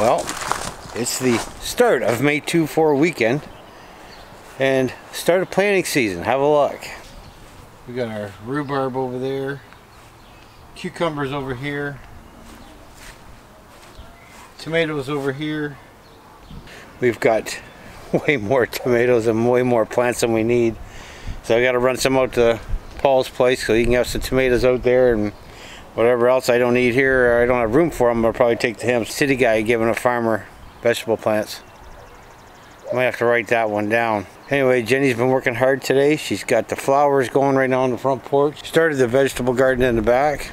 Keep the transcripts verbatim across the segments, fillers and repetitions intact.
Well, it's the start of May two four weekend and start of planting season. Have a look. We got our rhubarb over there, cucumbers over here, tomatoes over here. We've got way more tomatoes and way more plants than we need. So I got to run some out to Paul's place so he can have some tomatoes out there, and whatever else I don't need here or I don't have room for them, I'll probably take to him. City guy giving a farmer vegetable plants. I might have to write that one down. Anyway, Jenny's been working hard today. She's got the flowers going right now on the front porch. Started the vegetable garden in the back.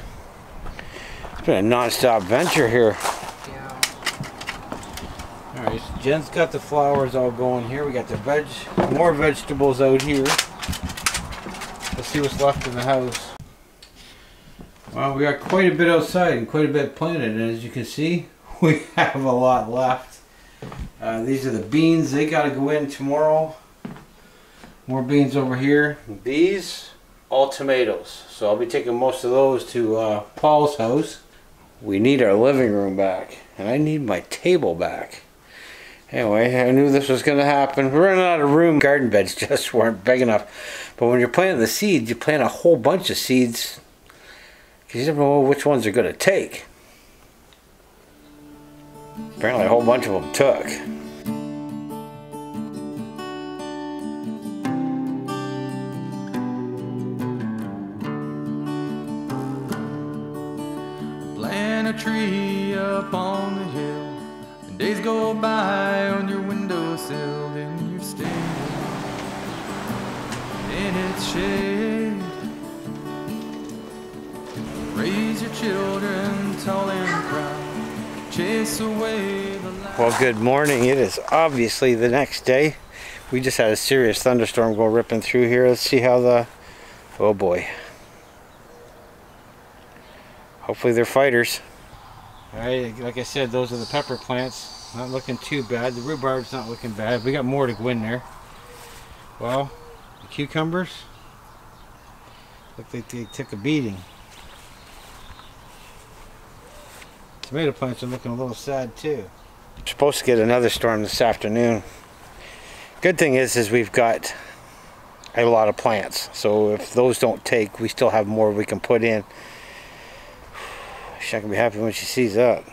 It's been a non-stop venture here. Alright, so Jen's got the flowers all going here. We got the veg, more vegetables out here. Let's see what's left in the house. Well, we got quite a bit outside and quite a bit planted, and as you can see, we have a lot left. Uh, these are the beans. They got to go in tomorrow. More beans over here. These, all tomatoes. So I'll be taking most of those to uh, Paul's house. We need our living room back, and I need my table back. Anyway, I knew this was going to happen. We're running out of room. Garden beds just weren't big enough. But when you're planting the seeds, you plant a whole bunch of seeds, because you never know which ones are going to take. Apparently a whole bunch of them took. Plant a tree up on the hill. Days go by on your windowsill and you stay in its shade. Raise your children tall and proud. Chase away the light. Well, good morning. It is obviously the next day. We just had a serious thunderstorm go ripping through here. Let's see how the... Oh boy. Hopefully they're fighters. Alright, like I said, those are the pepper plants. Not looking too bad. The rhubarb's not looking bad. We got more to go in there. Well, the cucumbers look like they took a beating. Tomato plants are looking a little sad too. We're supposed to get another storm this afternoon. Good thing is, is we've got a lot of plants. So if those don't take, we still have more we can put in. She's not going to be happy when she sees that.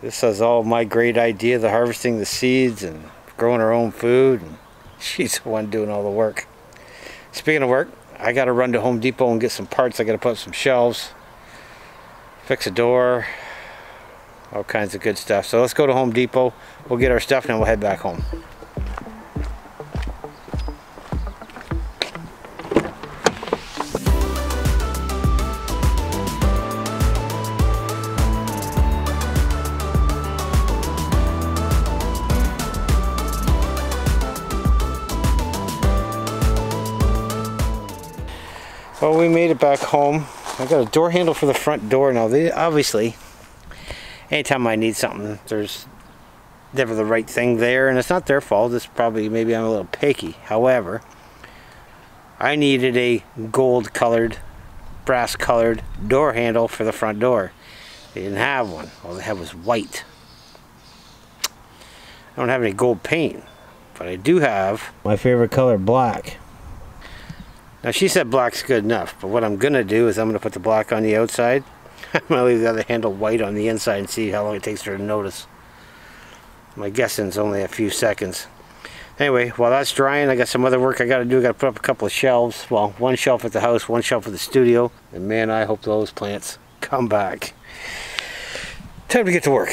This is all my great idea, the harvesting the seeds and growing her own food. And she's the one doing all the work. Speaking of work, I got to run to Home Depot and get some parts. I got to put up some shelves, fix a door, all kinds of good stuff. So let's go to Home Depot. We'll get our stuff and then we'll head back home. Well, we made it back home. I got a door handle for the front door now. They obviously, anytime I need something, there's never the right thing there, and it's not their fault. It's probably maybe I'm a little picky. However, I needed a gold-colored, brass-colored door handle for the front door. They didn't have one. All they had was white. I don't have any gold paint, but I do have my favorite color, black. Now she said black's good enough, but what I'm going to do is I'm going to put the black on the outside. I'm going to leave the other handle white on the inside and see how long it takes her to notice. My guessing is only a few seconds. Anyway, while that's drying, I got some other work I got to do. I got to put up a couple of shelves. Well, one shelf at the house, one shelf at the studio. And man, I hope those plants come back. Time to get to work.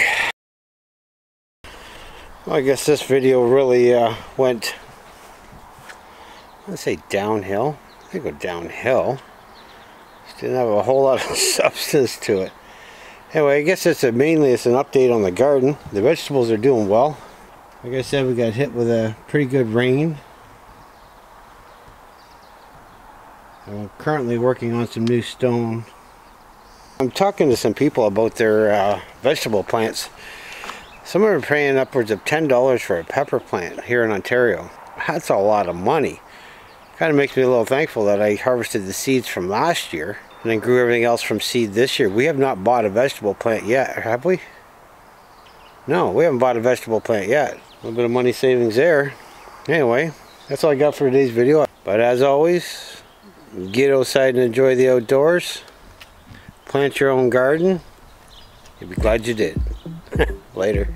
Well, I guess this video really uh, went, let's say, downhill. They go downhill. Just didn't have a whole lot of substance to it. Anyway, I guess it's a, mainly it's an update on the garden. The vegetables are doing well. Like I said, we got hit with a pretty good rain. I'm currently working on some new stone. I'm talking to some people about their uh, vegetable plants. Some are paying upwards of ten dollars for a pepper plant here in Ontario. That's a lot of money. Kind of makes me a little thankful that I harvested the seeds from last year and then grew everything else from seed this year. We have not bought a vegetable plant yet, have we? No, we haven't bought a vegetable plant yet. A little bit of money savings there. Anyway, that's all I got for today's video. But as always, get outside and enjoy the outdoors. Plant your own garden. You'll be glad you did. Later.